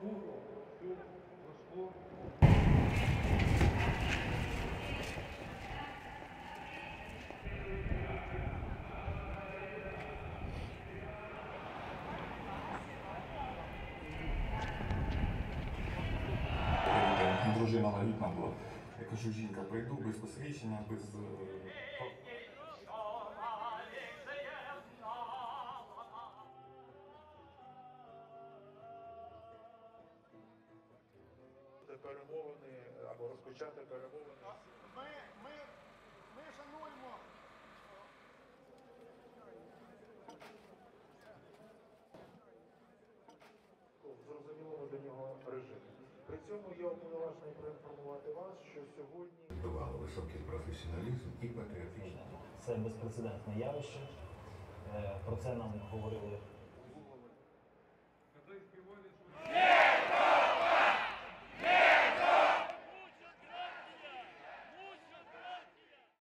Дружина вагітна була. Я кажу, жінка, прийду без посвідчення, без... перемовини або розпочати перемовини. Ми шануємо. В зрозумілому для нього режимі. При цьому я уповноважений проінформувати вас, що сьогодні давало високий професіоналізм і патріотизм. Це безпрецедентне явище. Про це нам говорили